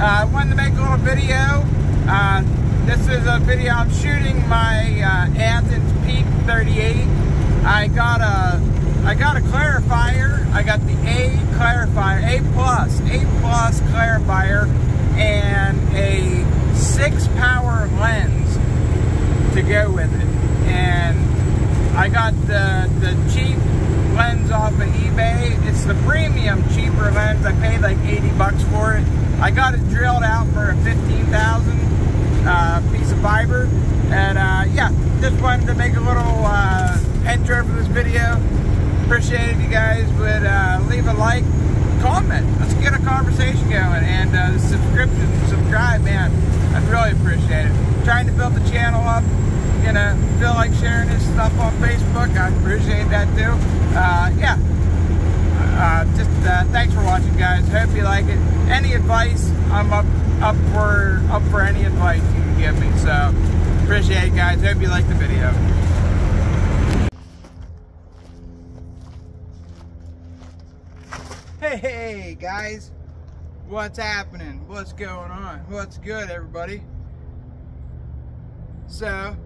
I wanted to make a little video. This is a video I'm shooting my Athens Peak 38. I got a clarifier. I got the A clarifier, A plus clarifier, and a 6-power lens to go with it. And I got the cheap lens off of eBay. It's the premium cheaper lens. I paid like 80 bucks for it. I got it drilled out for a 15,000 piece of fiber, and yeah, just wanted to make a little intro for this video. Appreciate if you guys would leave a like, comment. Let's get a conversation going, and subscribe, man. I'd really appreciate it. Trying to build the channel up. You know, feel like sharing this stuff on Facebook. I appreciate that too. Yeah. Thanks for watching, guys. Hope you like it. Any advice, I'm up for any advice you can give me. So appreciate it, guys. Hope you like the video. Hey guys, what's happening? What's going on? What's good, everybody? So,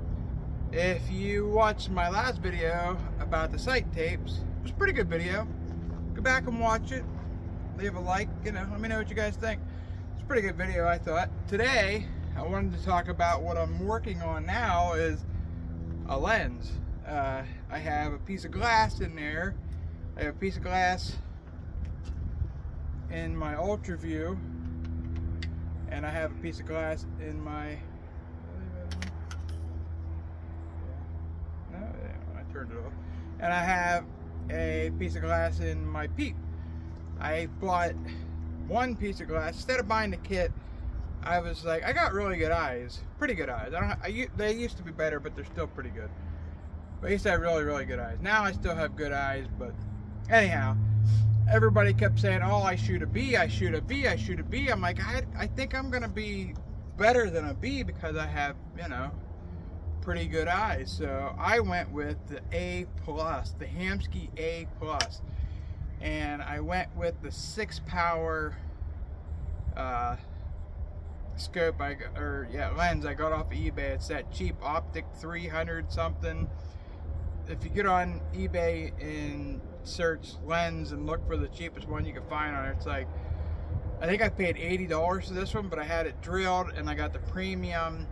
if you watched my last video about the sight tapes, it was a pretty good video. Go back and watch it. Leave a like, you know, let me know what you guys think. It's a pretty good video, I thought. Today, I wanted to talk about what I'm working on now is a lens. I have a piece of glass in there. I have a piece of glass in my UltraView, and I have a piece of glass in my, no, I turned it off, and I have a piece of glass in my Peak. I bought one piece of glass instead of buying the kit. I was like, I got really good eyes, pretty good eyes. They used to be better, but they're still pretty good. But I used to have really good eyes. Now I still have good eyes, but anyhow. Everybody kept saying, oh, I shoot a B, I shoot a B, I shoot a B. I'm like, I think I'm going to be better than a B because I have, you know, pretty good eyes. So I went with the A+, the Hamsky A+. And I went with the 6-power scope, lens I got off of eBay. It's that cheap Optic 300-something. If you get on eBay and search lens and look for the cheapest one you can find on it, it's like, I think I paid $80 for this one, but I had it drilled and I got the premium,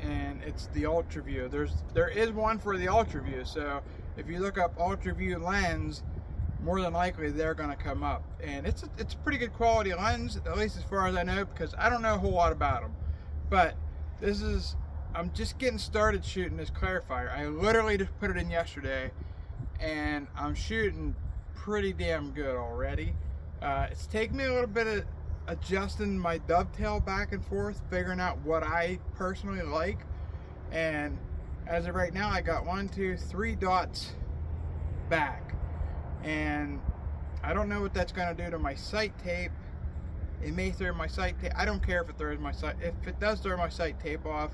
and it's the UltraView. There is one for the UltraView, so if you look up UltraView lens, more than likely they're gonna come up. And it's a pretty good quality lens, at least as far as I know, because I don't know a whole lot about them. But this is, I'm just getting started shooting this clarifier. I literally just put it in yesterday, and I'm shooting pretty damn good already. It's taken me a little bit of adjusting my dovetail back and forth, figuring out what I personally like. And as of right now, I got 1, 2, 3 dots back, and I don't know what that's going to do to my sight tape. It may throw my sight tape. I don't care if it throws my sight. If it does throw my sight tape off,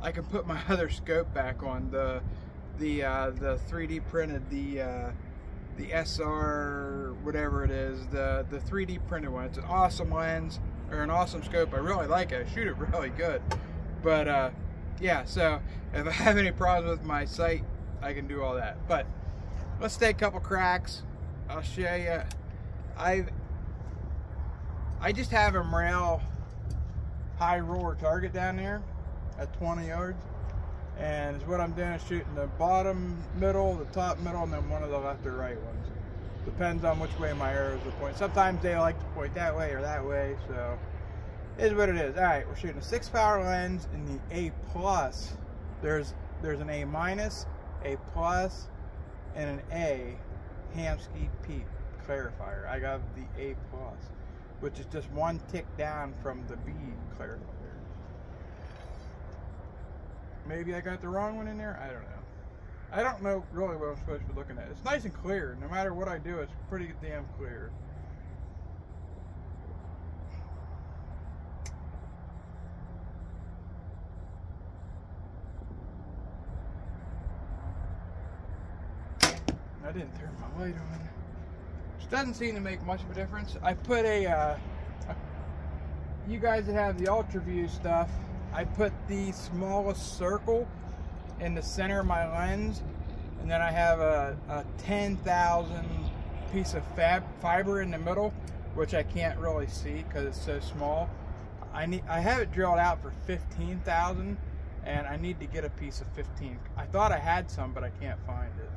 I can put my other scope back on, the 3D printed, the SR, whatever it is, the 3D printed one. It's an awesome lens, or an awesome scope. I really like it. I shoot it really good. But yeah, so if I have any problems with my sight, I can do all that. But let's take a couple cracks. I'll show you. I just have a Morel high roller target down there at 20 yards. And it's what I'm doing, is shooting the bottom middle, the top middle, and then one of the left or right ones. Depends on which way my arrows will point. Sometimes they like to point that way or that way, so it is what it is. All right, we're shooting a 6-power lens in the A+. There's an A-, A+, and an A Hamsky Peak clarifier. I got the A+, which is just one tick down from the B clarifier. Maybe I got the wrong one in there. I don't know. I don't know really what I'm supposed to be looking at. It's nice and clear. No matter what I do, it's pretty damn clear. I didn't turn my light on. It doesn't seem to make much of a difference. I put a you guys that have the UltraView stuff, I put the smallest circle in the center of my lens, and then I have a 10,000 piece of fiber in the middle, which I can't really see because it's so small. I have it drilled out for 15,000, and I need to get a piece of 15. I thought I had some, but I can't find it.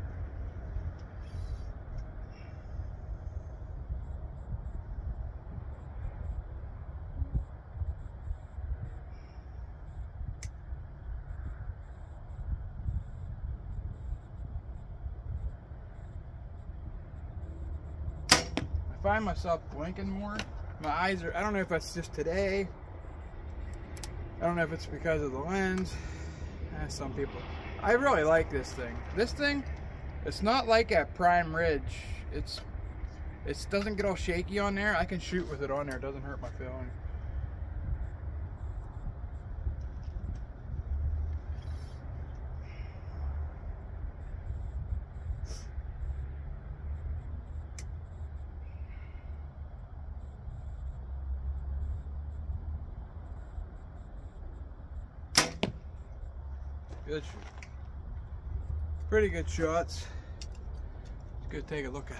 I find myself blinking more. My eyes are, I don't know if that's just today. I don't know if it's because of the lens. Some people. I really like this thing. This thing, it's not like a prime ridge. It doesn't get all shaky on there. I can shoot with it on there. It doesn't hurt my feeling. Good shot. Pretty good shots. Let's go take a look at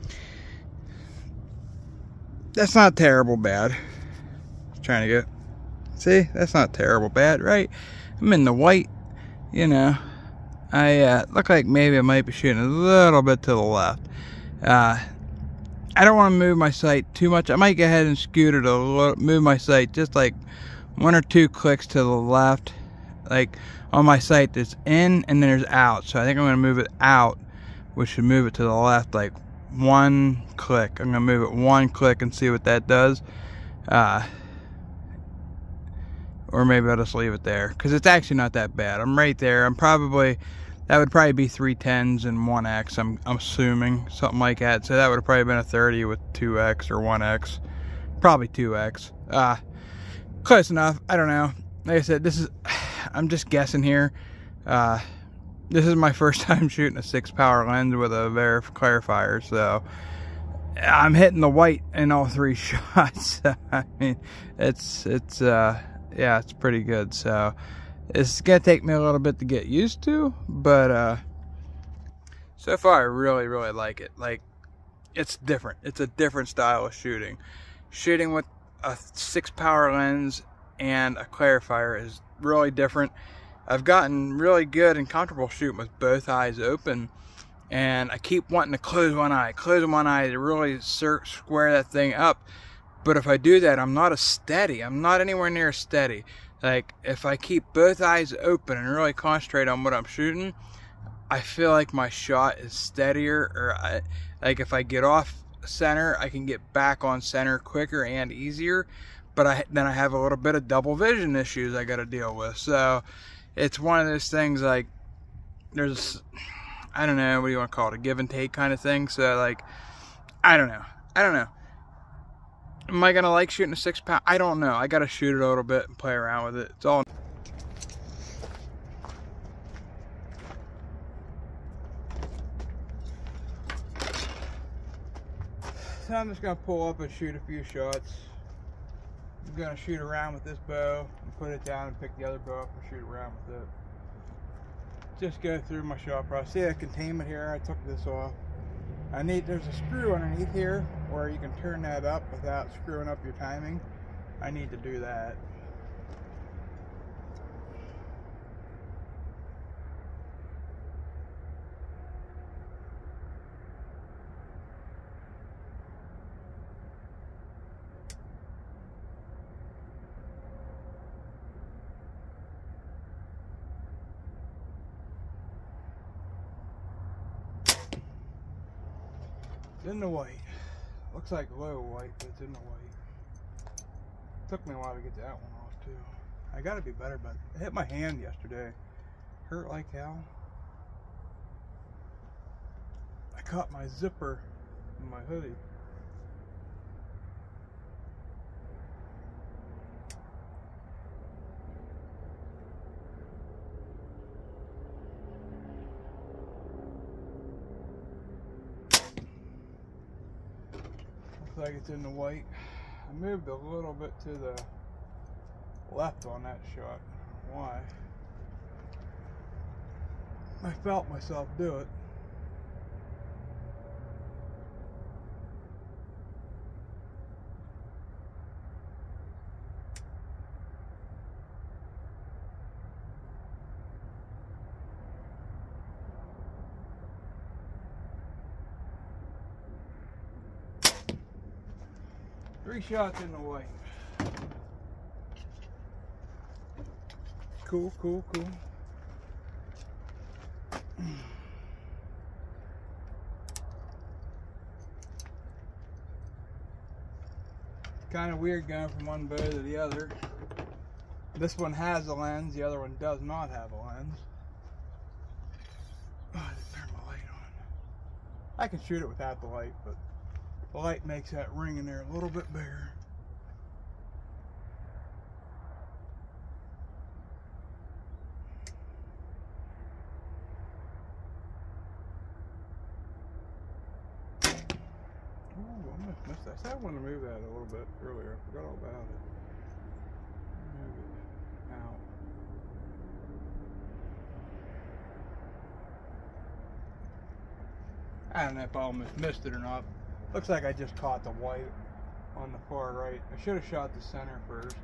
them. That's not terrible bad. Just trying to get, see, that's not terrible bad, right? I'm in the white, you know. I look like maybe I might be shooting a little bit to the left. I don't want to move my sight too much. I might go ahead and scoot it a little, move my sight just like one or two clicks to the left, like on my sight that's in and then there's out. So I think I'm going to move it out, which should move it to the left like one click. I'm going to move it one click and see what that does. Or maybe I'll just leave it there because it's actually not that bad. I'm right there. I'm probably, that would probably be 3/10 and 1x, I'm assuming, something like that. So that would have probably been a 30 with 2x or 1x, probably 2x. Close enough. I don't know. Like I said, this is, I'm just guessing here. This is my first time shooting a 6-power lens with a clarifier, so I'm hitting the white in all 3 shots. I mean, yeah, it's pretty good. So it's gonna take me a little bit to get used to, but so far I really, really like it. Like, it's different. It's a different style of shooting. Shooting with a 6-power lens and a clarifier is really different. I've gotten really good and comfortable shooting with both eyes open, and I keep wanting to close one eye to really square that thing up. But if I do that, I'm not anywhere near steady. Like, if I keep both eyes open and really concentrate on what I'm shooting, I feel like my shot is steadier, or like if I get off center, I can get back on center quicker and easier, but then I have a little bit of double vision issues I got to deal with. So it's one of those things, like, there's, I don't know, what do you want to call it, a give and take kind of thing. So, like, I don't know, am I gonna like shooting a 6-pound? I don't know. I gotta shoot it a little bit and play around with it. It's all. So I'm just gonna pull up and shoot a few shots. I'm gonna shoot around with this bow and put it down and pick the other bow up and shoot around with it. Just go through my shot process. See the containment here? I took this off. There's a screw underneath here where you can turn that up without screwing up your timing. I need to do that. In the white. Looks like low white, but it's in the white. Took me a while to get that one off too. I gotta be better, but it hit my hand yesterday. Hurt like hell. I caught my zipper in my hoodie. like it's in the white. I moved a little bit to the left on that shot. Why? I felt myself do it. Three shots in the white. Cool, cool, cool. Kind of weird going from one bow to the other. This one has a lens, the other one does not have a lens. Oh, I didn't turn my light on. I can shoot it without the light, but the light makes that ring in there a little bit bigger. Ooh, I must have missed that. I said I wanted to move that a little bit earlier. I forgot all about it. Move it out. I don't know if I almost missed it or not. Looks like I just caught the white on the far right. I should have shot the center first.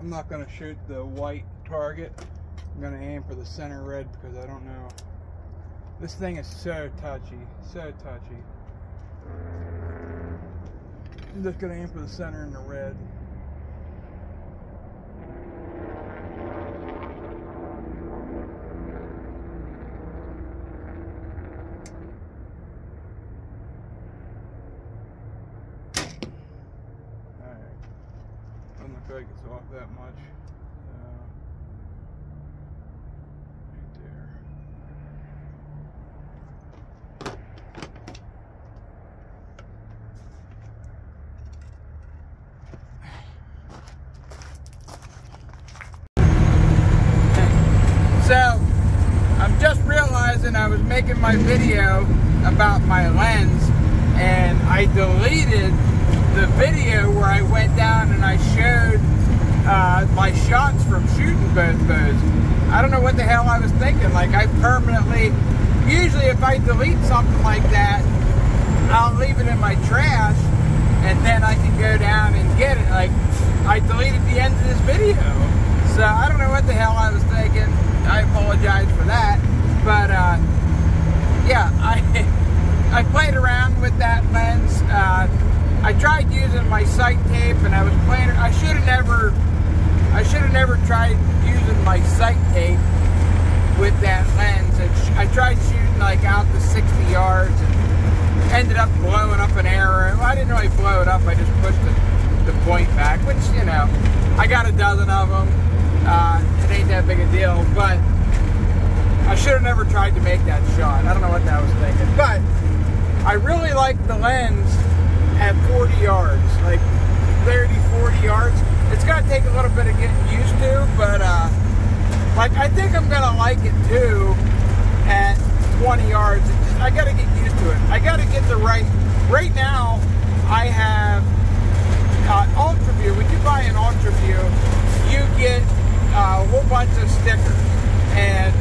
I'm not gonna shoot the white target. I'm gonna aim for the center red because I don't know. This thing is so touchy, so touchy. I'm just gonna aim for the center and the red. Off that much. Right there. So, I'm just realizing I was making my video about my lens and I deleted the video where I went down and I showed my shots from shooting both bows. I don't know what the hell I was thinking. Like, I permanently, usually if I delete something like that, I'll leave it in my trash and then I can go down and get it. Like, I deleted the end of this video. So I don't know what the hell I was thinking. I apologize for that. But yeah, I played around with that lens. I tried using my sight tape and I was playing. I should have never tried using my sight tape with that lens. I tried shooting like out to 60 yards and ended up blowing up an arrow. Well, I didn't really blow it up, I just pushed the point back, which, you know, I got a dozen of them. It ain't that big a deal, but I should have never tried to make that shot. I don't know what that was thinking, but I really liked the lens at 40 yards, like 30, 40 yards. It's gonna take a little bit of getting used to, but like, I think I'm gonna like it too at 20 yards. Just, I gotta get used to it. I gotta get the right now I have UltraView. When you buy an UltraView, you get a whole bunch of stickers. And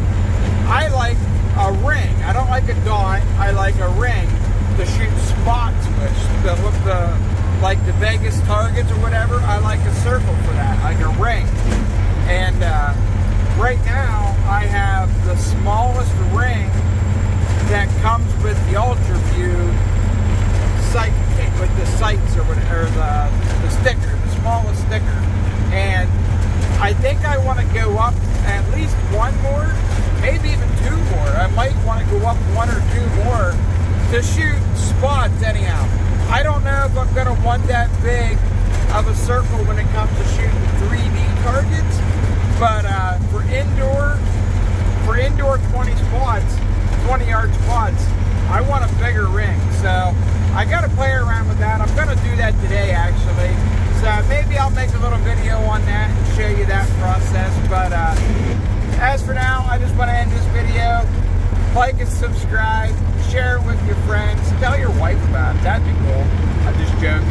I like a ring. I don't like a dot, I like a ring to shoot spots with. Like the Vegas targets or whatever, I like a circle for that, like a ring. And right now, I have the smallest ring that comes with the UltraView sight kit, with the sights or whatever, or the sticker, the smallest sticker. And I think I want to go up at least one more, maybe even two more. I might want to go up one or two more to shoot spots anyhow. I don't know if I'm going to want that big of a circle when it comes to shooting 3D targets, but for indoor 20 spots, 20 yard spots, I want a bigger ring. So I got to play around with that. I'm going to do that today actually. So maybe I'll make a little video on that and show you that process. But as for now, I just want to end this video. Like and subscribe, share it with your friends, tell your wife about it, that'd be cool. I'm just joking.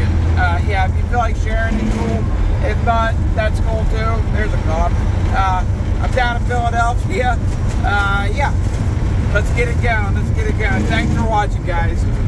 Yeah, if you feel like sharing it, cool. If not, that's cool too. There's a cop. I'm down in Philadelphia. Yeah, let's get it going, let's get it going. Thanks for watching, guys.